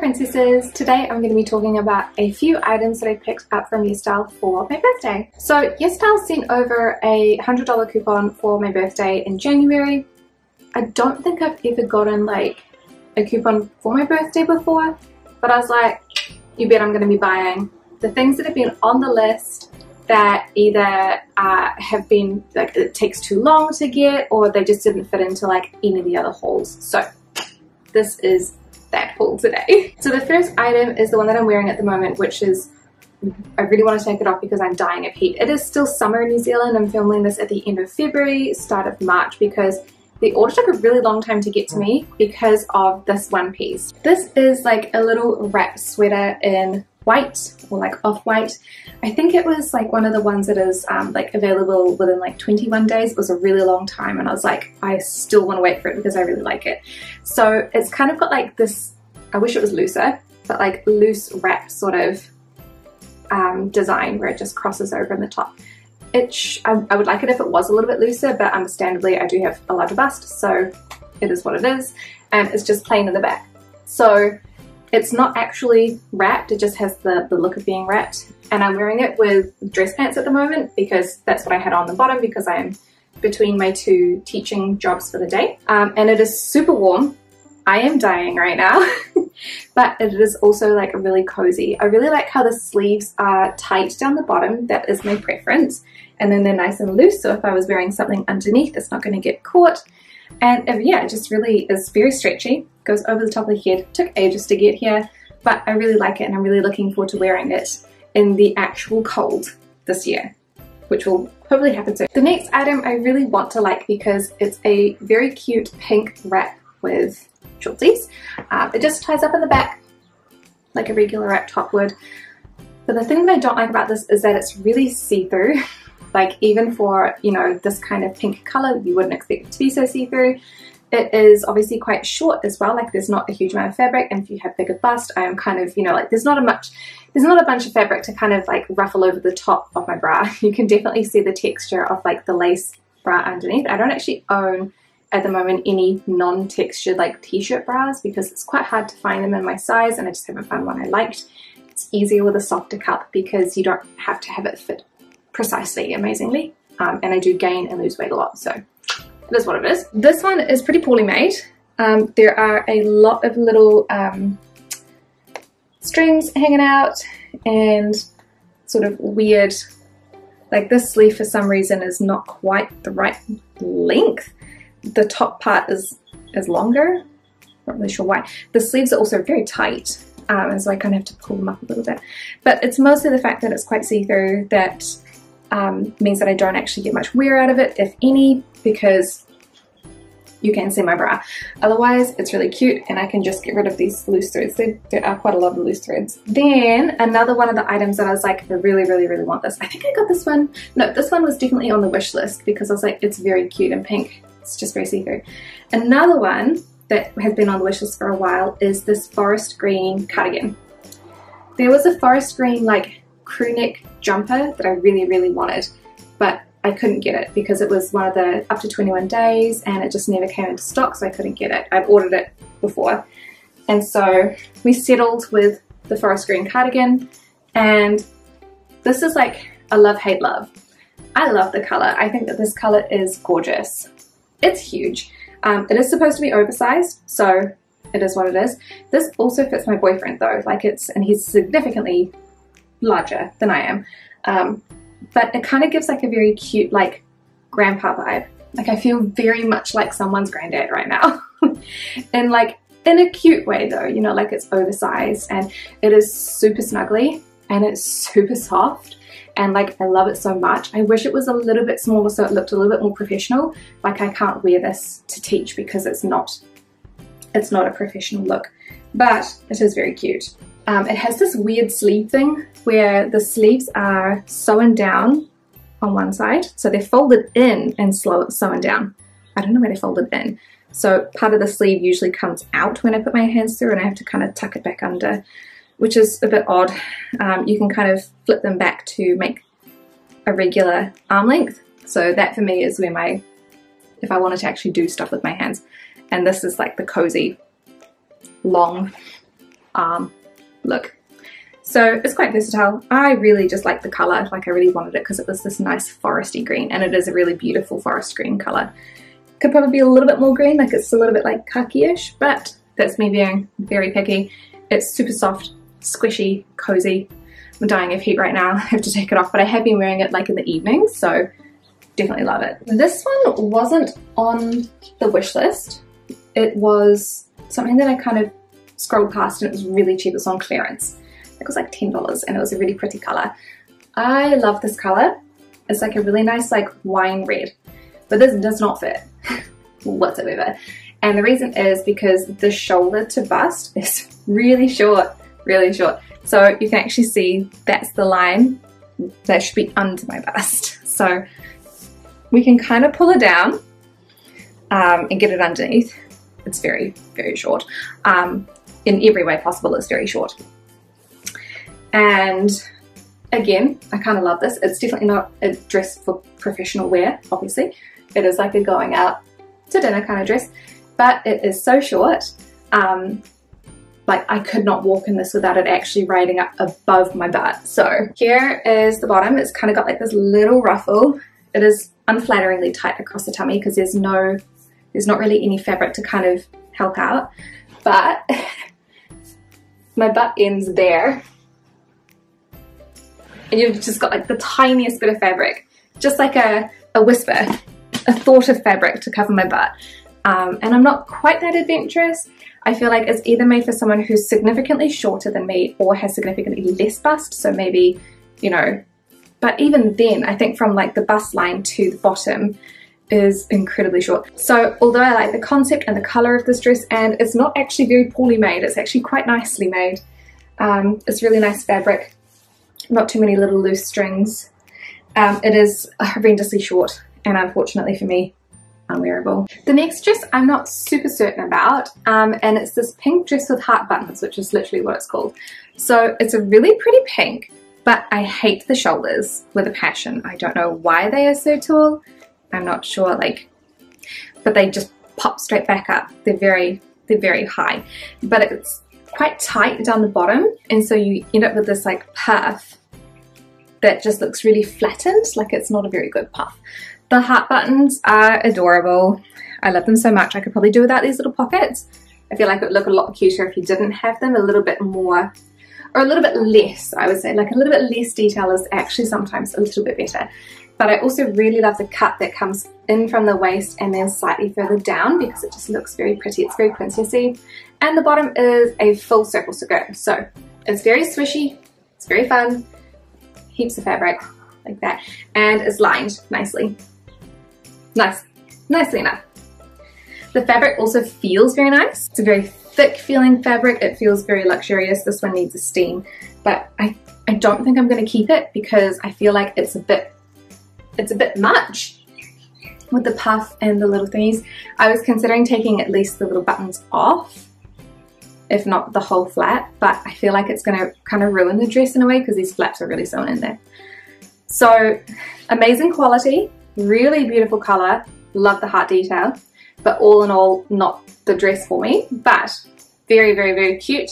Hello princesses! Today I'm going to be talking about a few items that I picked up from YesStyle for my birthday. So YesStyle sent over a $100 coupon for my birthday in January. I don't think I've ever gotten like a coupon for my birthday before, but I was like, you bet I'm going to be buying the things that have been on the list that either have been like it takes too long to get or they just didn't fit into like any of the other hauls. So this is that haul today. So the first item is the one that I'm wearing at the moment, which is, I really want to take it off because I'm dying of heat. It is still summer in New Zealand. I'm filming this at the end of February, start of March, because the order took a really long time to get to me because of this one piece. This is like a little wrap sweater in white or like off-white. I think it was like one of the ones that is like available within like 21 days. It was a really long time and I was like, I still want to wait for it because I really like it. So it's kind of got like this, I wish it was looser, but like loose wrap sort of design where it just crosses over in the top. I would like it if it was a little bit looser, but understandably I do have a larger bust, so it is what it is. And it's just plain in the back. So it's not actually wrapped, it just has the look of being wrapped. And I'm wearing it with dress pants at the moment because that's what I had on the bottom because I am between my two teaching jobs for the day. And it is super warm. I am dying right now. But it is also like really cozy. I really like how the sleeves are tight down the bottom. That is my preference. And then they're nice and loose, so if I was wearing something underneath, it's not going to get caught. And yeah, it just really is very stretchy, goes over the top of the head, took ages to get here, but I really like it and I'm really looking forward to wearing it in the actual cold this year, which will hopefully happen soon. The next item I really want to like because it's a very cute pink wrap with shorties. It just ties up in the back like a regular wrap top would, but the thing that I don't like about this is that it's really see-through. Like even for, you know, this kind of pink color, you wouldn't expect it to be so see-through. It is obviously quite short as well, like there's not a huge amount of fabric, and if you have bigger bust, I am kind of, you know, like there's not a bunch of fabric to kind of like ruffle over the top of my bra. You can definitely see the texture of like the lace bra underneath. I don't actually own at the moment any non-textured like t-shirt bras because it's quite hard to find them in my size and I just haven't found one I liked. It's easier with a softer cup because you don't have to have it fit precisely, amazingly, and I do gain and lose weight a lot, so it is what it is. This one is pretty poorly made. There are a lot of little strings hanging out and sort of weird, like this sleeve for some reason is not quite the right length. The top part is longer, not really sure why. The sleeves are also very tight, and so I kind of have to pull them up a little bit, but it's mostly the fact that it's quite see-through that means that I don't actually get much wear out of it, if any, because you can see my bra. Otherwise, it's really cute and I can just get rid of these loose threads. There are quite a lot of loose threads. Then another one of the items that I was like, I really, really, really want this. I think I got this one. No, this one was definitely on the wish list because I was like, it's very cute and pink. It's just very see-through. Another one that has been on the wish list for a while is this forest green cardigan. There was a forest green like crew neck jumper that I really, really wanted, but I couldn't get it because it was one of the up to 21 days and it just never came into stock, so I couldn't get it. I've ordered it before. And so we settled with the forest green cardigan, and this is like a love-hate love. I love the color. I think that this color is gorgeous. It's huge. It is supposed to be oversized, so it is what it is. This also fits my boyfriend though, like and he's significantly larger than I am, but it kind of gives like a very cute like grandpa vibe. Like I feel very much like someone's granddad right now, and like in a cute way though, you know, like it's oversized and it is super snuggly and it's super soft. And like I love it so much. I wish it was a little bit smaller so it looked a little bit more professional. Like I can't wear this to teach because it's not a professional look, but it is very cute. It has this weird sleeve thing where the sleeves are sewn down on one side, so they're folded in and sewn down. I don't know where they're folded in, so part of the sleeve usually comes out when I put my hands through and I have to kind of tuck it back under, which is a bit odd. You can kind of flip them back to make a regular arm length. So that for me is where if I wanted to actually do stuff with my hands. And this is like the cozy, long arm look. So it's quite versatile. I really just like the color, like I really wanted it because it was this nice foresty green, and it is a really beautiful forest green color. Could probably be a little bit more green, like it's a little bit like khaki-ish, but that's me being very picky. It's super soft, squishy, cozy. I'm dying of heat right now, I have to take it off, but I have been wearing it like in the evenings, so definitely love it. This one wasn't on the wish list. It was something that I kind of scrolled past and it was really cheap, it was on clearance. It was like $10 and it was a really pretty color. I love this color. It's like a really nice like wine red, but this does not fit whatsoever. And the reason is because the shoulder to bust is really short, really short. So you can actually see that's the line that should be under my bust. So we can kind of pull it down and get it underneath. It's very, very short. In every way possible, it's very short. And again, I kind of love this. It's definitely not a dress for professional wear, obviously. It is like a going out to dinner kind of dress, but it is so short. Like I could not walk in this without it actually riding up above my butt. So here is the bottom. It's kind of got like this little ruffle. It is unflatteringly tight across the tummy because there's not really any fabric to kind of help out, but my butt ends there. And you've just got like the tiniest bit of fabric, just like a whisper, a thought of fabric to cover my butt. And I'm not quite that adventurous. I feel like it's either made for someone who's significantly shorter than me or has significantly less bust. So maybe, you know, but even then I think from like the bust line to the bottom is incredibly short. So although I like the concept and the color of this dress, and it's not actually very poorly made, it's actually quite nicely made. It's really nice fabric. Not too many little loose strings. It is horrendously short and unfortunately for me, unwearable. The next dress I'm not super certain about, and it's this pink dress with heart buttons, which is literally what it's called. So it's a really pretty pink, but I hate the shoulders with a passion. I don't know why they are so tall. I'm not sure, like, but they just pop straight back up. They're very high, but it's quite tight down the bottom, and so you end up with this like puff that just looks really flattened, like it's not a very good puff. The heart buttons are adorable. I love them so much. I could probably do without these little pockets. I feel like it would look a lot cuter if you didn't have them, a little bit more, or a little bit less, I would say. Like a little bit less detail is actually sometimes a little bit better. But I also really love the cut that comes in from the waist and then slightly further down because it just looks very pretty. It's very princessy. And the bottom is a full circle skirt. So it's very swishy, it's very fun, heaps of fabric like that. And it's lined nicely. Nicely enough. The fabric also feels very nice. It's a very thick feeling fabric. It feels very luxurious. This one needs a steam, but I don't think I'm gonna keep it because I feel like it's a bit much with the puff and the little thingies. I was considering taking at least the little buttons off, if not the whole flap, but I feel like it's gonna kind of ruin the dress in a way because these flaps are really sewn in there. So amazing quality, really beautiful color, love the heart detail, but all in all, not the dress for me, but very, very, very cute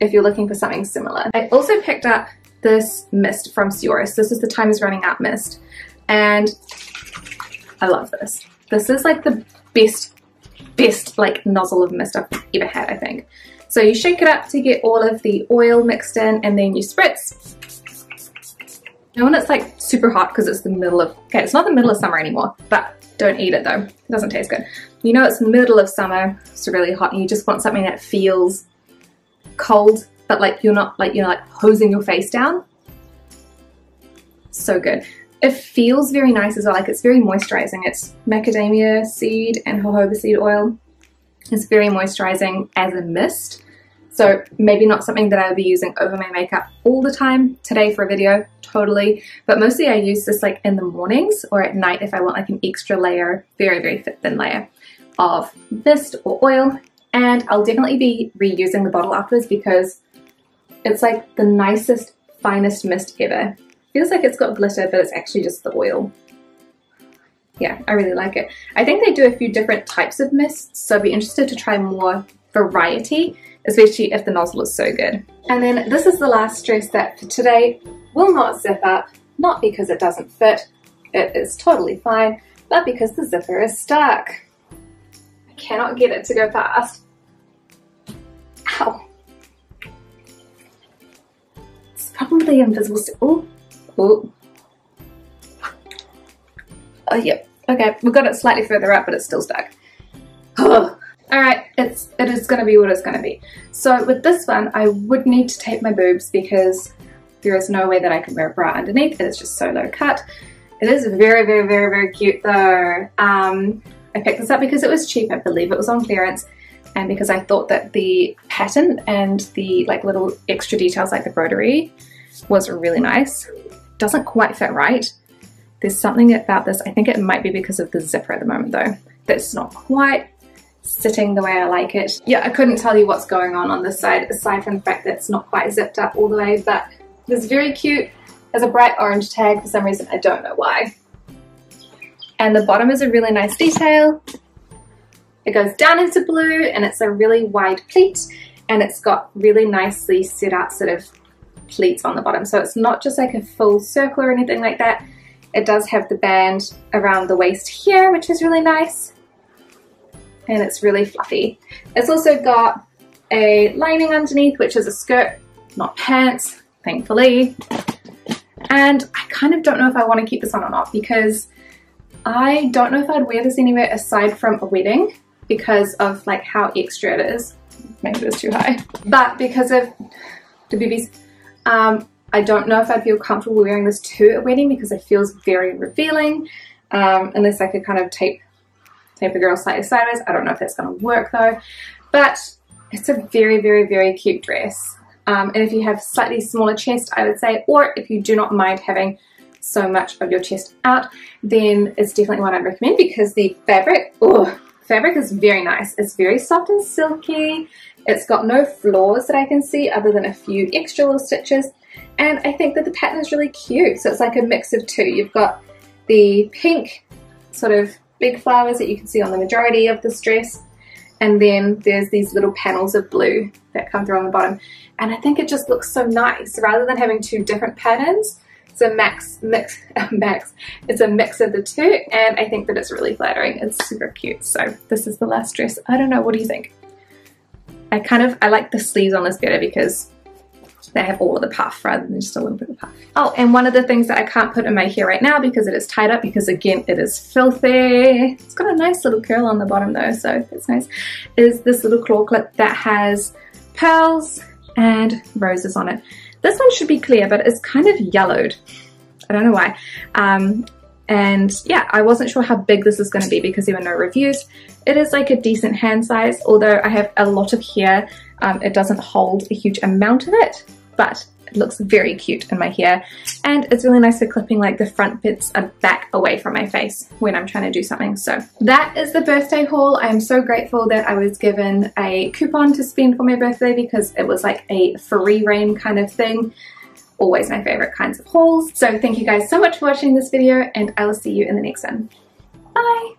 if you're looking for something similar. I also picked up this mist from Sioris. This is the Time Is Running Out mist. And I love this. This is like the best like nozzle of mist I've ever had, I think. So you shake it up to get all of the oil mixed in and then you spritz. And when it's like super hot, because it's the middle of, okay, it's not the middle of summer anymore, but don't eat it though. It doesn't taste good. You know it's middle of summer, it's really hot, and you just want something that feels cold, but like you're not like, you're like hosing your face down. So good. It feels very nice as well, like it's very moisturizing. It's macadamia seed and jojoba seed oil. It's very moisturizing as a mist. So maybe not something that I would be using over my makeup all the time. Today for a video, totally. But mostly I use this like in the mornings or at night if I want like an extra layer, very, very thin layer of mist or oil. And I'll definitely be reusing the bottle afterwards because it's like the nicest, finest mist ever. Feels like it's got glitter, but it's actually just the oil. Yeah, I really like it. I think they do a few different types of mists, so I'd be interested to try more variety, especially if the nozzle is so good. And then this is the last dress that for today will not zip up, not because it doesn't fit, it is totally fine, but because the zipper is stuck. I cannot get it to go past. Ow. It's probably invisible still. Oh. Oh, yep. Okay, we've got it slightly further up, but it's still stuck. Oh. Alright, it is going to be what it's going to be. So with this one, I would need to tape my boobs because there is no way that I can wear a bra underneath. It is just so low cut. It is very, very, very, very cute though. I picked this up because it was cheap. I believe it was on clearance, and because I thought that the pattern and the like little extra details like the broderie was really nice. Doesn't quite fit right. There's something about this. I think it might be because of the zipper at the moment though. That's not quite sitting the way I like it. Yeah, I couldn't tell you what's going on this side aside from the fact that it's not quite zipped up all the way, but it's very cute. Has a bright orange tag for some reason, I don't know why. And the bottom is a really nice detail. It goes down into blue and it's a really wide pleat, and it's got really nicely set out sort of pleats on the bottom. So it's not just like a full circle or anything like that. It does have the band around the waist here, which is really nice. And it's really fluffy. It's also got a lining underneath, which is a skirt, not pants, thankfully. And I kind of don't know if I want to keep this on or not, because I don't know if I'd wear this anywhere aside from a wedding because of like how extra it is. Maybe it was too high. But because of the boobies, I don't know if I'd feel comfortable wearing this to a wedding because it feels very revealing. Unless I could kind of tape the girl slightly sideways. I don't know if that's going to work though. But it's a very, very, very cute dress. And if you have slightly smaller chest, I would say, or if you do not mind having so much of your chest out, then it's definitely one I'd recommend because the fabric is very nice. It's very soft and silky. It's got no flaws that I can see other than a few extra little stitches. And I think that the pattern is really cute. So it's like a mix of two. You've got the pink sort of big flowers that you can see on the majority of this dress. And then there's these little panels of blue that come through on the bottom. And I think it just looks so nice. Rather than having two different patterns, it's a mix of the two, and I think that it's really flattering. It's super cute. So this is the last dress. I don't know, what do you think? I like the sleeves on this better because they have all of the puff rather than just a little bit of puff. Oh, and one of the things that I can't put in my hair right now because it is tied up, because again, it is filthy. It's got a nice little curl on the bottom though, so that's nice, is this little claw clip that has pearls and roses on it. This one should be clear, but it's kind of yellowed. I don't know why. And yeah, I wasn't sure how big this is going to be because there were no reviews. It is like a decent hand size, although I have a lot of hair. It doesn't hold a huge amount of it, but it looks very cute in my hair. And it's really nice for clipping like the front bits are back away from my face when I'm trying to do something. So that is the birthday haul. I am so grateful that I was given a coupon to spend for my birthday because it was like a free reign kind of thing. Always my favorite kinds of hauls. So thank you guys so much for watching this video, and I will see you in the next one. Bye!